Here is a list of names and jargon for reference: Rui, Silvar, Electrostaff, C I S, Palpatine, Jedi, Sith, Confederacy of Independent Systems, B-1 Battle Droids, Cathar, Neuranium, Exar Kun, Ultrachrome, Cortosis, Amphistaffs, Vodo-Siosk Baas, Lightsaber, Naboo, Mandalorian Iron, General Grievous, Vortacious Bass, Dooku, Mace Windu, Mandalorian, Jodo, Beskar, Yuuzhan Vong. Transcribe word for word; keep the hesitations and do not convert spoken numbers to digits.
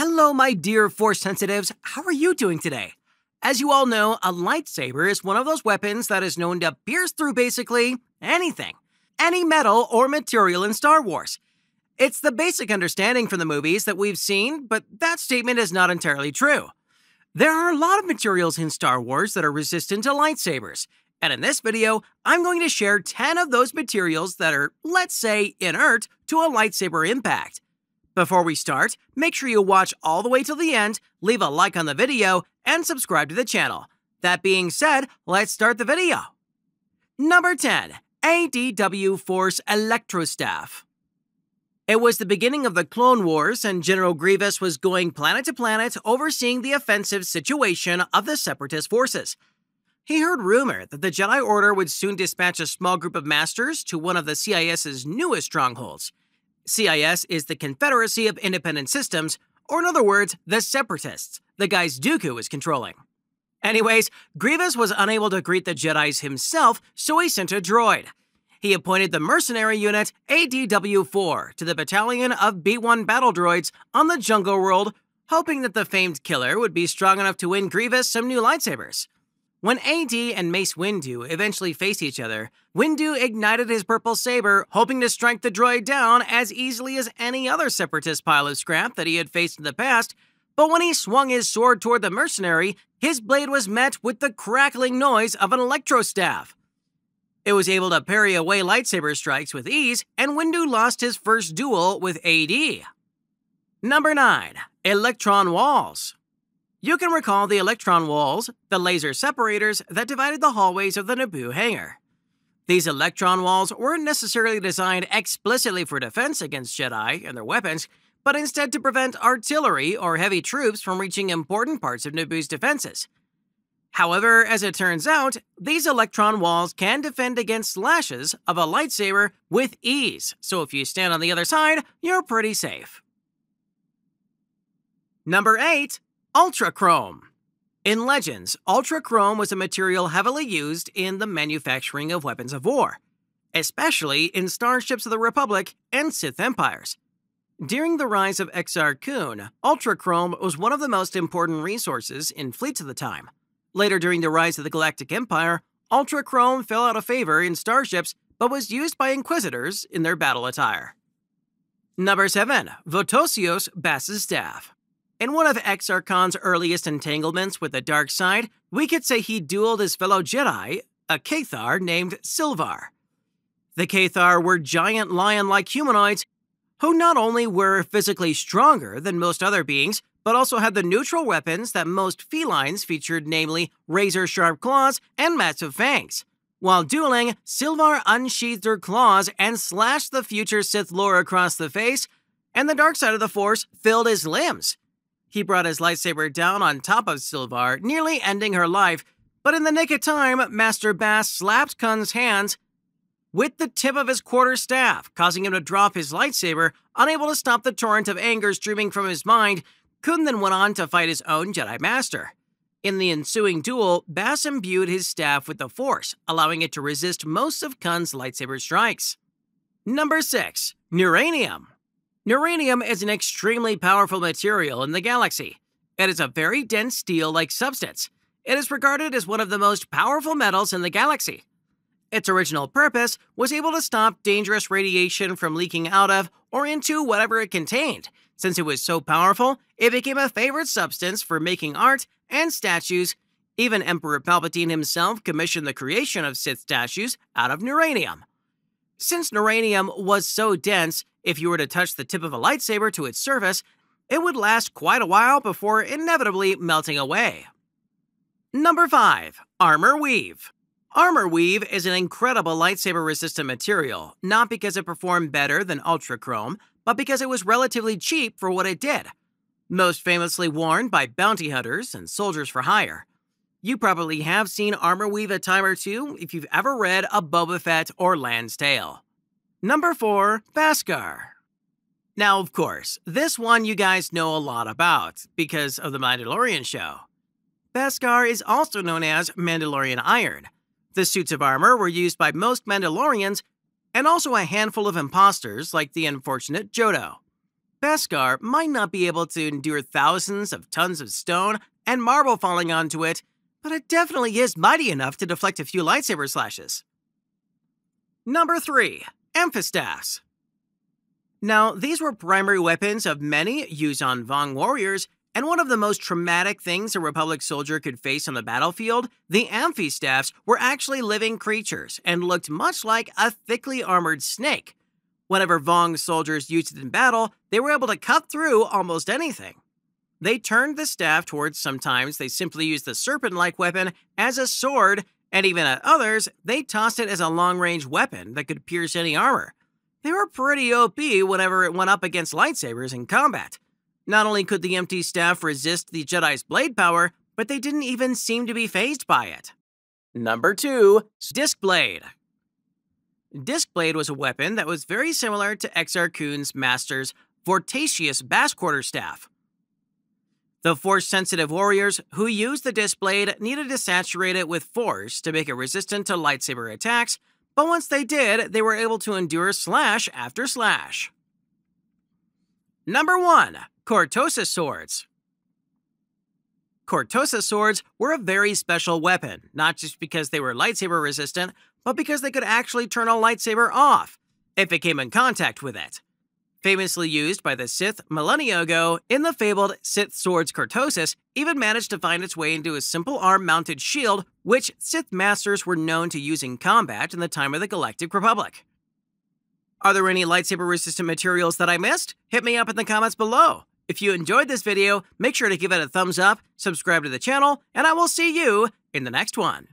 Hello, my dear Force Sensitives. How are you doing today? As you all know, a lightsaber is one of those weapons that is known to pierce through basically anything, any metal or material in Star Wars. It's the basic understanding from the movies that we've seen, but that statement is not entirely true. There are a lot of materials in Star Wars that are resistant to lightsabers, and in this video, I'm going to share ten of those materials that are, let's say, inert to a lightsaber impact. Before we start, make sure you watch all the way till the end, leave a like on the video, and subscribe to the channel. That being said, let's start the video. Number ten. A D W four's Electrostaff. It was the beginning of the Clone Wars, and General Grievous was going planet to planet overseeing the offensive situation of the Separatist forces. He heard rumor that the Jedi Order would soon dispatch a small group of masters to one of the C I S's newest strongholds. C I S is the Confederacy of Independent Systems, or in other words, the Separatists, the guys Dooku is controlling. Anyways, Grievous was unable to greet the Jedis himself, so he sent a droid. He appointed the mercenary unit A D W four to the battalion of B one Battle Droids on the Jungle World, hoping that the famed killer would be strong enough to win Grievous some new lightsabers. When A D and Mace Windu eventually faced each other, Windu ignited his purple saber, hoping to strike the droid down as easily as any other Separatist pile of scrap that he had faced in the past, but when he swung his sword toward the mercenary, his blade was met with the crackling noise of an electrostaff. It was able to parry away lightsaber strikes with ease, and Windu lost his first duel with A D. Number nine. Electron Walls. You can recall the electron walls, the laser separators that divided the hallways of the Naboo hangar. These electron walls weren't necessarily designed explicitly for defense against Jedi and their weapons, but instead to prevent artillery or heavy troops from reaching important parts of Naboo's defenses. However, as it turns out, these electron walls can defend against slashes of a lightsaber with ease, so if you stand on the other side, you're pretty safe. Number eight. Ultrachrome. In Legends, Ultrachrome was a material heavily used in the manufacturing of weapons of war, especially in starships of the Republic and Sith empires. During the rise of Exar Kun, Ultrachrome was one of the most important resources in fleets of the time. Later during the rise of the Galactic Empire, Ultrachrome fell out of favor in starships but was used by Inquisitors in their battle attire. Number seven. Vodo-Siosk Baas's Staff. In one of Exar Kun's earliest entanglements with the dark side, we could say he dueled his fellow Jedi, a Cathar named Silvar. The Cathar were giant lion-like humanoids who not only were physically stronger than most other beings, but also had the neutral weapons that most felines featured, namely razor-sharp claws and massive fangs. While dueling, Silvar unsheathed her claws and slashed the future Sith Lord across the face, and the dark side of the Force filled his limbs. He brought his lightsaber down on top of Silvar, nearly ending her life, but in the nick of time, Master Bass slapped Kun's hands with the tip of his quarterstaff, causing him to drop his lightsaber, unable to stop the torrent of anger streaming from his mind. Kun then went on to fight his own Jedi Master. In the ensuing duel, Bass imbued his staff with the Force, allowing it to resist most of Kun's lightsaber strikes. Number six. Neuranium. Neuranium is an extremely powerful material in the galaxy. It is a very dense steel-like substance. It is regarded as one of the most powerful metals in the galaxy. Its original purpose was able to stop dangerous radiation from leaking out of or into whatever it contained. Since it was so powerful, it became a favorite substance for making art and statues. Even Emperor Palpatine himself commissioned the creation of Sith statues out of neuranium. Since neuranium was so dense, if you were to touch the tip of a lightsaber to its surface, it would last quite a while before inevitably melting away. Number five. Armor Weave. Armor Weave is an incredible lightsaber-resistant material, not because it performed better than Ultrachrome, but because it was relatively cheap for what it did, most famously worn by bounty hunters and soldiers for hire. You probably have seen Armor Weave a time or two if you've ever read a Boba Fett or Land's Tale. Number four. Beskar. Now, of course, this one you guys know a lot about because of the Mandalorian show. Beskar is also known as Mandalorian Iron. The suits of armor were used by most Mandalorians and also a handful of imposters like the unfortunate Jodo. Beskar might not be able to endure thousands of tons of stone and marble falling onto it, but it definitely is mighty enough to deflect a few lightsaber slashes. Number three. Amphistaffs. Now, these were primary weapons of many Yuuzhan Vong warriors, and one of the most traumatic things a Republic soldier could face on the battlefield, the Amphistaffs were actually living creatures and looked much like a thickly armored snake. Whenever Vong's soldiers used it in battle, they were able to cut through almost anything. They turned the staff towards sometimes they simply used the serpent-like weapon as a sword, and even at others, they tossed it as a long-range weapon that could pierce any armor. They were pretty O P whenever it went up against lightsabers in combat. Not only could the empty staff resist the Jedi's blade power, but they didn't even seem to be fazed by it. Number two. Disc Blade. Disc Blade was a weapon that was very similar to Exar Kun's master's Vortacious Bass Quarterstaff. The Force-sensitive warriors who used the Disc Blade needed to saturate it with Force to make it resistant to lightsaber attacks, but once they did, they were able to endure slash after slash. Number one. Cortosis Swords. Cortosis Swords were a very special weapon, not just because they were lightsaber-resistant, but because they could actually turn a lightsaber off if it came in contact with it. Famously used by the Sith millennia ago, in the fabled Sith Swords Cortosis even managed to find its way into a simple arm-mounted shield, which Sith Masters were known to use in combat in the time of the Galactic Republic. Are there any lightsaber-resistant materials that I missed? Hit me up in the comments below. If you enjoyed this video, make sure to give it a thumbs up, subscribe to the channel, and I will see you in the next one.